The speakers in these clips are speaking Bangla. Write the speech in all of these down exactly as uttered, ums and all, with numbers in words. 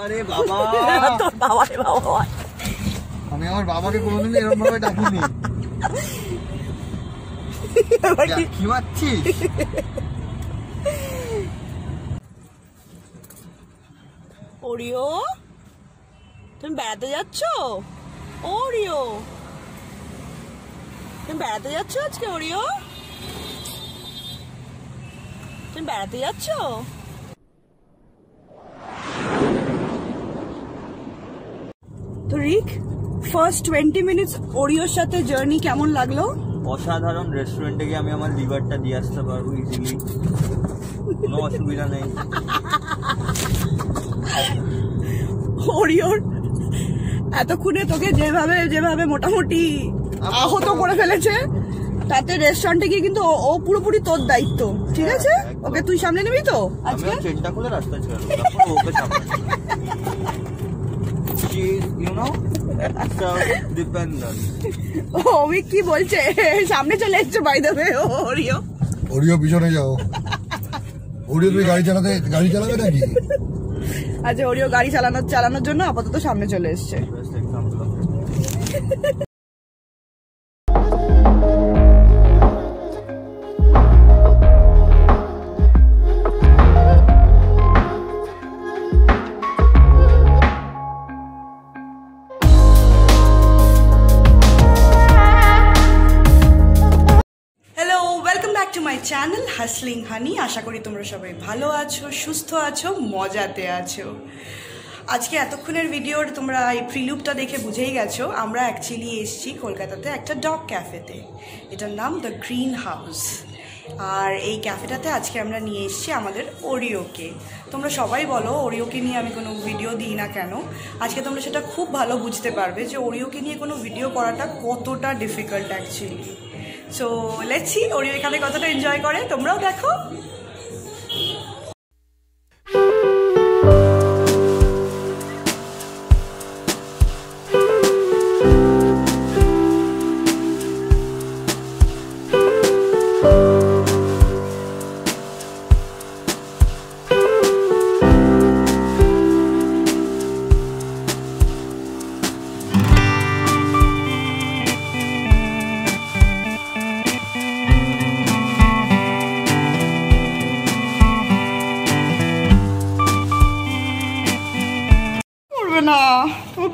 अरे बाबा তোর বাবা রে বাবা আমি আমার বাবাকে কোনোদিন এরকম ভাবে ডাকিনি কি বাচ্চি ওরিও তুমি বেড়াতে যাচ্ছ ওরিও তুমি বেড়াতে যাচ্ছ আজকে ওরিও তুমি বেড়াতে যাচ্ছ फर्स्ट ट्वेंटी मिनट्स ओरियो साथे जर्नी केमन लागलो असाधारण रेस्टुरेंटे गিয়ে আমি আমার লিভারটা দিয়ে আসতে পারবো ইজিলি কোনো অসুবিধা নেই ওরিওর এতক্ষণে তোকে যেভাবে যেভাবে মোটামুটি আহত করে ফেলেছে তাতে রেস্টুরেন্টে গিয়ে কিন্তু ও পুরোপুরি তোর দায়িত্ব ঠিক আছে ওকে তুই সামনে নিবি তো আজকে আমি চেষ্টা করে রাস্তা ছাড়বো তারপর ওকে সামনে You know, oh, Vicky बोलते हैं सामने चले by the way Orio Orio पीछे जाओ Orio भी गाड़ी चलाते गाड़ी चलाते ना कि अच्छा Orio गाड़ी चलाना चलाना जो ना आप तो सामने चले इससे चैनल हसलिंग हानी आशा करी तुम्हारा सबाई भालो आछो सुस्थ आछो मजाते आछो आज के एतक्षणेर भिडियोर तुम्हारा प्रिलुपटा देखे बुझेई गेछो आमरा एक्चुअली एसेछि कलकाताते एक डग कैफेते एटार नाम द ग्रीन हाउस और ये कैफेटाते आज के आमरा निये एसेछि आमादेर ओरियोके তোমরা সবাই বলো ওরিওকে নিয়ে আমি কোনো ভিডিও দিই না কেন আজকে তোমরা সেটা খুব ভালো বুঝতে পারবে যে ওরিওকে নিয়ে কোনো ভিডিও করাটা কতটা difficult actually so let's see Oreo এখানে কতটা এনজয় করে তোমরাও দেখো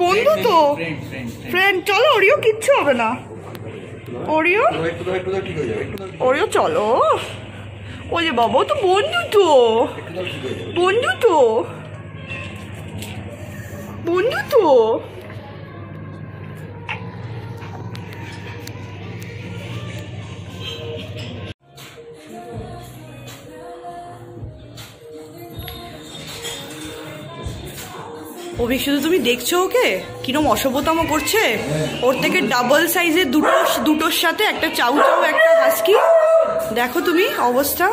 বন্ধু তো ফ্রেন্ড চলো ওরিও কিচ্ছু হবে না ওরিও ওরিও চলো ওরে বাবা তো বন্ধু তো বন্ধু তো বন্ধু তো অভিক শুধু তুমি দেখছো ওকে কিরম অসভ্যতম করছে ওর থেকে ডাবল সাইজের দুটো দুটোর সাথে একটা চাউ চাউ একটা হাস্কি দেখো তুমি অবস্থা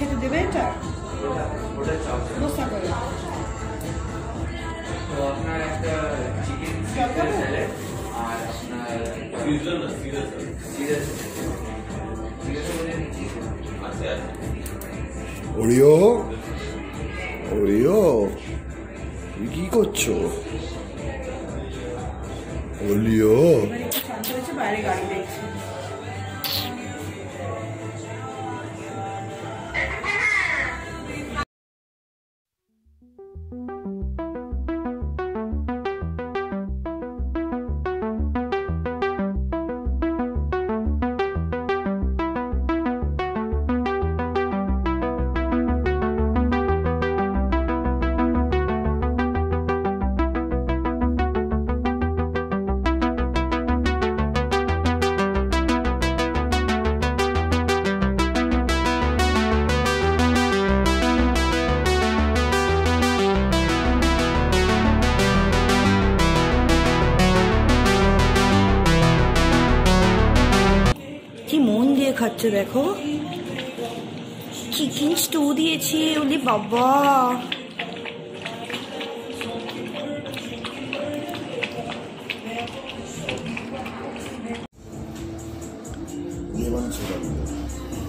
খেতে দেবে এটা ওরিও ওরিও তুমি কি করছো ওরিও বাইরে গাড়ি দেখছি तो देखो चिकन स्टू दिए उन्हें बाबा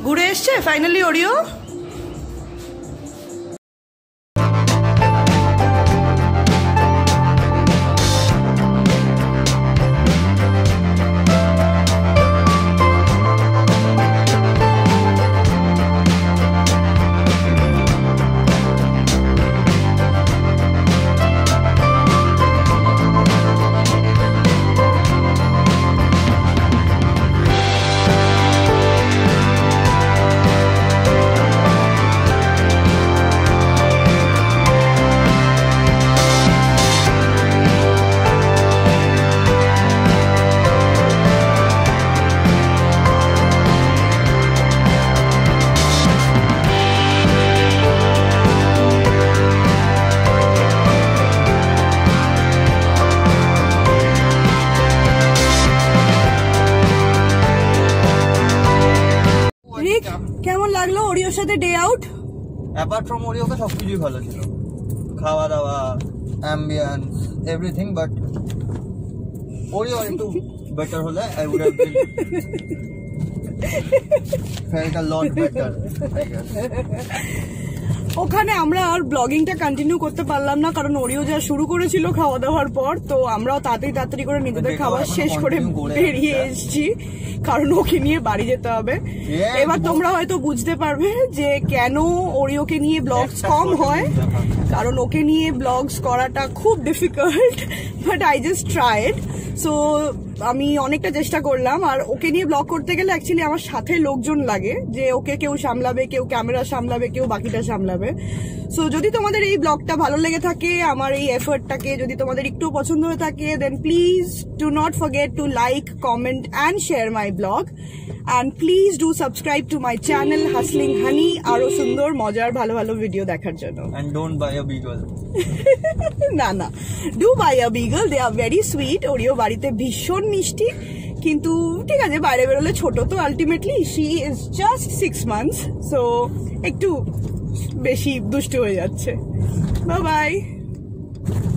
घुरे এসেছে ফাইনালি ওরিও। कारण ओरियो जा शुरू करेছিল খাওয়া দাওয়ার পর তো আমরাও তাড়াতাড়ি তাড়াতাড়ি করে নিজেদের খাবার শেষ করে বেরিয়ে এসেছি কারণ ওকে নিয়ে বাড়ি যেতে হবে। এবার তোমরা হয়তো বুঝতে পারবে যে কেন ওরিওকে নিয়ে ব্লগস কম হয় কারণ ওকে নিয়ে ব্লগস করাটা খুব difficult but I just tried. So আমি অনেকটা চেষ্টা করলাম আর ওকে নিয়ে ব্লগ করতে গেলে অ্যাকচুয়ালি আমার সাথে লোকজন লাগে যে ওকে কেউ সামলাবে কেউ ক্যামেরা সামলাবে কেউ বাকিটা সামলাবে। সো যদি তোমাদের এই ব্লগটা ভালো লেগে থাকে আমার এই এফর্টটাকে যদি তোমাদের একটু পছন্দ হয়ে থাকে then please do not forget to like comment and share my blog and please do subscribe to my channel হাসলিং হানি আরো সুন্দর মজার ভালো ভালো ভিডিও দেখার জন্য। And don't buy a beagle না না do buy a beagle they are very sweet. Oreo বাড়িতে ভীষণ মিষ্টি কিন্তু ঠিক আছে বাইরে বেরোলে ছোট তো ultimately she is just six months so একটু বেশি দুষ্ট হয়ে যাচ্ছে। Bye by.